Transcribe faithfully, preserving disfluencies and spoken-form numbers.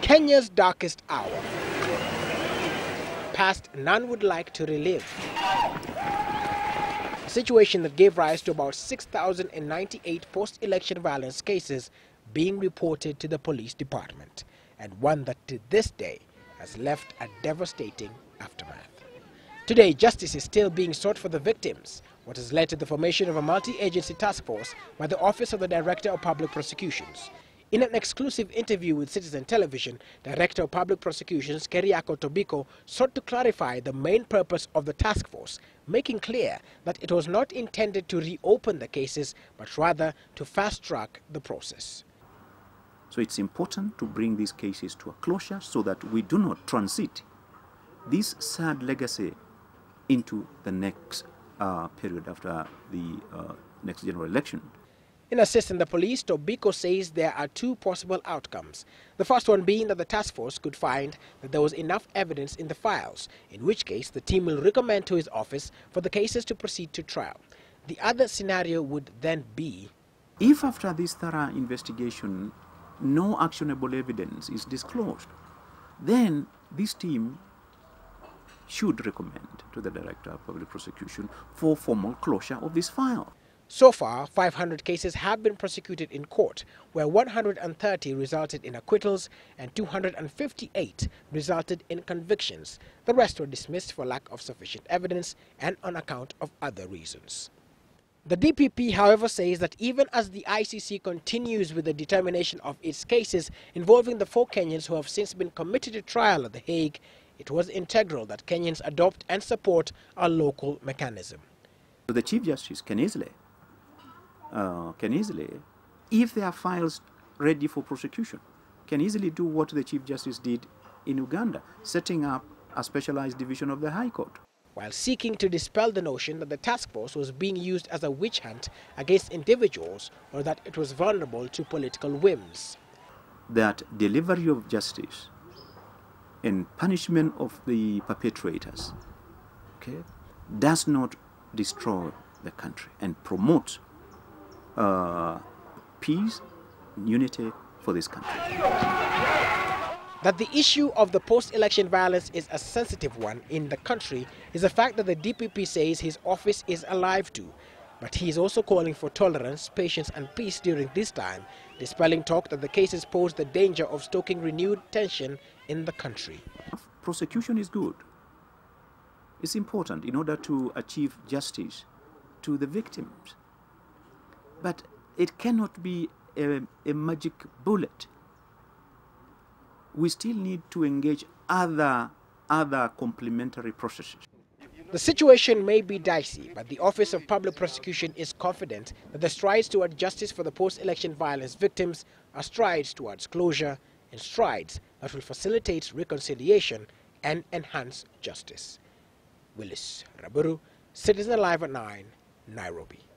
Kenya's darkest hour. Past none would like to relive. A situation that gave rise to about six thousand ninety-eight post-election violence cases being reported to the police department, and one that to this day has left a devastating aftermath. Today, justice is still being sought for the victims, what has led to the formation of a multi-agency task force by the Office of the Director of Public Prosecutions. In an exclusive interview with Citizen Television, Director of Public Prosecutions Keriako Tobiko sought to clarify the main purpose of the task force, making clear that it was not intended to reopen the cases, but rather to fast-track the process. So it's important to bring these cases to a closure so that we do not transit this sad legacy into the next uh, period after the uh, next general election. In assisting the police, Tobiko says there are two possible outcomes. The first one being that the task force could find that there was enough evidence in the files, in which case the team will recommend to his office for the cases to proceed to trial. The other scenario would then be, if after this thorough investigation no actionable evidence is disclosed, then this team should recommend to the Director of Public Prosecution for formal closure of this file. So far, five hundred cases have been prosecuted in court, where one hundred thirty resulted in acquittals and two hundred fifty-eight resulted in convictions. The rest were dismissed for lack of sufficient evidence and on account of other reasons. The D P P, however, says that even as the I C C continues with the determination of its cases involving the four Kenyans who have since been committed to trial at The Hague, it was integral that Kenyans adopt and support our local mechanism. The Chief Justice can easily Uh, can easily, if there are files ready for prosecution, can easily do what the Chief Justice did in Uganda, setting up a specialized division of the High Court. While seeking to dispel the notion that the task force was being used as a witch hunt against individuals or that it was vulnerable to political whims. That delivery of justice and punishment of the perpetrators, okay, does not destroy the country and promotes Uh, peace, unity for this country. That the issue of the post-election violence is a sensitive one in the country is a fact that the D P P says his office is alive to. But he is also calling for tolerance, patience and peace during this time, dispelling talk that the cases pose the danger of stoking renewed tension in the country. Prosecution is good. It's important in order to achieve justice to the victims. But it cannot be a, a magic bullet. We still need to engage other, other complementary processes. The situation may be dicey, but the Office of Public Prosecution is confident that the strides toward justice for the post-election violence victims are strides towards closure and strides that will facilitate reconciliation and enhance justice. Willis Raburu, Citizen Live at nine, Nairobi.